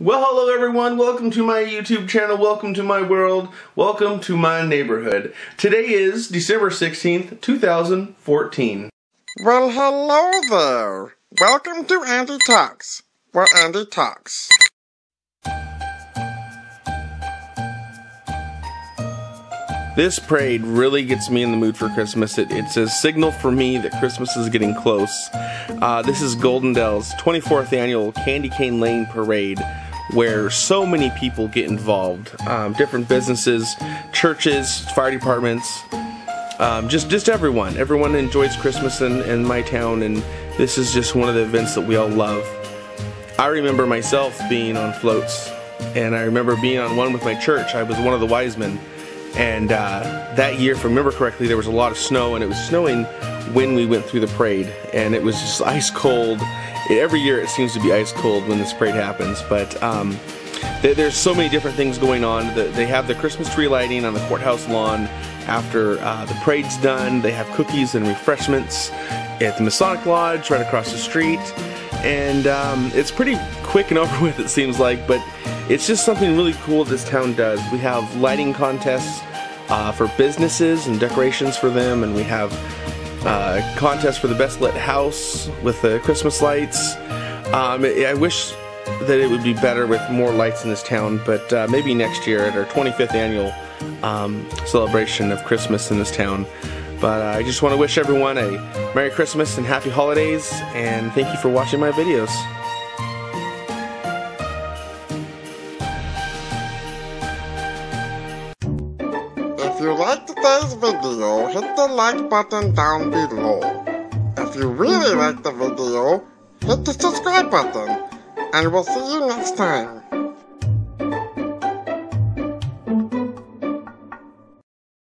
Well, hello everyone, welcome to my YouTube channel, welcome to my world, welcome to my neighborhood. Today is December 16th, 2014. Well, hello there. Welcome to Andy Talks, where Andy talks. This parade really gets me in the mood for Christmas. It's a signal for me that Christmas is getting close. This is Goldendale's 24th annual Candy Cane Lane Parade, where so many people get involved. Different businesses, churches, fire departments, just everyone. Everyone enjoys Christmas in my town, and this is just one of the events that we all love. I remember myself being on floats, and I remember being on one with my church. I was one of the wise men. And that year, if I remember correctly, there was a lot of snow, and it was snowing when we went through the parade, and it was just ice cold. Every year it seems to be ice cold when this parade happens, but there's so many different things going on. They have the Christmas tree lighting on the courthouse lawn after the parade's done. They have cookies and refreshments at the Masonic Lodge right across the street, and it's pretty quick and over with, it seems like, but it's just something really cool this town does. We have lighting contests for businesses and decorations for them, and we have contests for the best lit house with the Christmas lights. I wish that it would be better with more lights in this town, but maybe next year at our 25th annual celebration of Christmas in this town. But I just want to wish everyone a Merry Christmas and Happy Holidays, and thank you for watching my videos. If you liked today's video, hit the like button down below. If you really liked the video, hit the subscribe button, and we'll see you next time.